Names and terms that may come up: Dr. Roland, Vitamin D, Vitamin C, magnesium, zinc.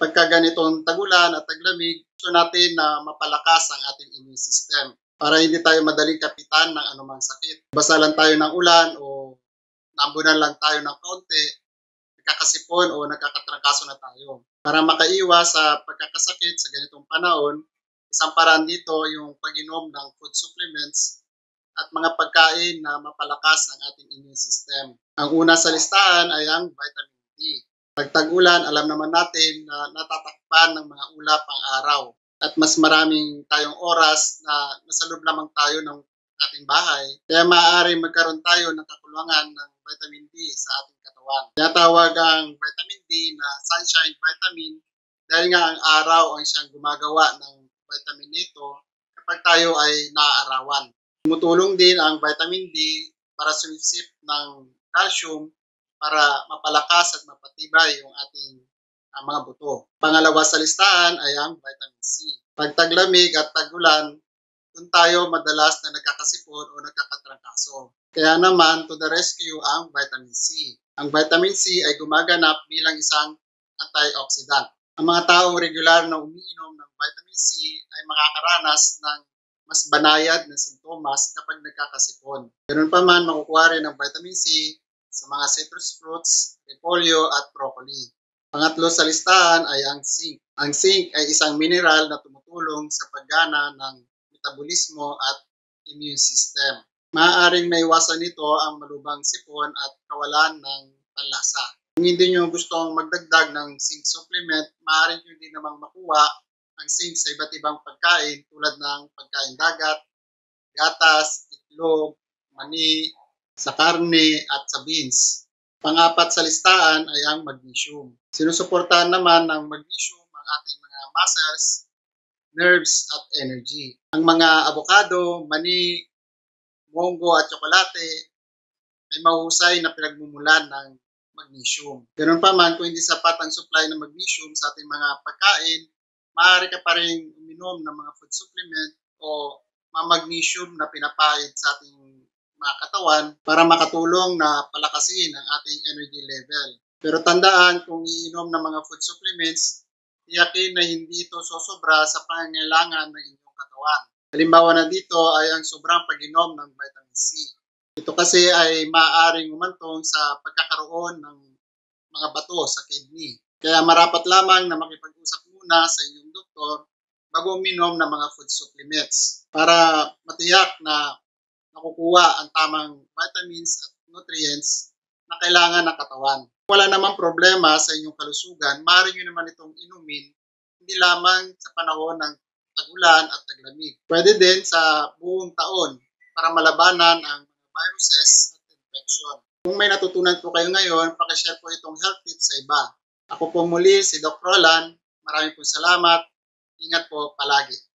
pagka ganitong tagulan at taglamig, gusto natin na mapalakas ang ating immune system para hindi tayo madaling kapitan ng anumang sakit. Basa lang tayo ng ulan o naambunan lang tayo ng kaunti, nagkakasipon o nagkakatrangkaso na tayo. Para makaiwas sa pagkakasakit sa ganitong panahon, isang paraan dito yung pag-inom ng food supplements at mga pagkain na mapalakas ang ating immune system. Ang una sa listahan ay ang vitamin D. Pagtag-ulan, alam naman natin na natatakpan ng mga ulap ang araw at mas maraming tayong oras na nasa loob lamang tayo ng ating bahay. Kaya maaari magkaroon tayo ng kakulangan ng vitamin D sa ating katawan. Tinatawag ang vitamin D na sunshine vitamin dahil nga ang araw ang siyang gumagawa ng vitamin nito kapag tayo ay naaarawan. Tumutulong din ang vitamin D para sumipsip ng calcium para mapalakas at mapatibay yung ating mga buto. Pangalawa sa listahan ay ang vitamin C. Pag taglamig at tagulan, dun tayo madalas na nagkakasipon o nagkakatrangkaso. Kaya naman, to the rescue ang vitamin C. Ang vitamin C ay gumaganap bilang isang antioxidant. Ang mga taong regular na umiinom ng vitamin C ay makakaranas ng mas banayad na sintomas kapag nagkakasipon. Ganun pa man, makukuha rin ang vitamin C sa mga citrus fruits, repolyo at broccoli. Pangatlo sa listahan ay ang zinc. Ang zinc ay isang mineral na tumutulong sa paggana ng metabolismo at immune system. Maaaring maiwasan nito ang malubhang sipon at kawalan ng panlasa. Kung hindi nyo gustong magdagdag ng zinc supplement, maaaring nyo din namang makuha ang zinc sa iba't ibang pagkain tulad ng pagkain dagat, gatas, itlog, mani, sa karne at sa beans. Pang-apat sa listahan ay ang magnesium. Sinusuportahan naman ng magnesium ang ating mga muscles, nerves at energy. Ang mga avocado, mani, monggo at tsokolate ay mahusay na pinagmumulan ng magnesium. Ganun pa man, kung hindi sapat ang supply ng magnesium sa ating mga pagkain, maaari ka pa rin uminom ng mga food supplement o mga magnesium na pinapahid sa ating mga katawan para makatulong na palakasin ang ating energy level. Pero tandaan, kung iinom ng mga food supplements, tiyakin na hindi ito sosobra sa pangangailangan ng inyong katawan. Halimbawa na dito ay ang sobrang pag-inom ng vitamin C. Ito kasi ay maaaring umantong sa pagkakaroon ng mga bato sa kidney. Kaya marapat lamang na makipag-usap muna sa inyong doktor bago uminom ng mga food supplements para matiyak na nakukuha ang tamang vitamins at nutrients na kailangan ng katawan. Kung wala namang problema sa inyong kalusugan, maaari nyo naman itong inumin hindi lamang sa panahon ng tagulan at taglamig. Pwede din sa buong taon para malabanan ang viruses at infection. Kung may natutunan po kayo ngayon, pakishare po itong health tips sa iba. Ako po muli si Dr. Roland. Maraming po salamat. Ingat po palagi.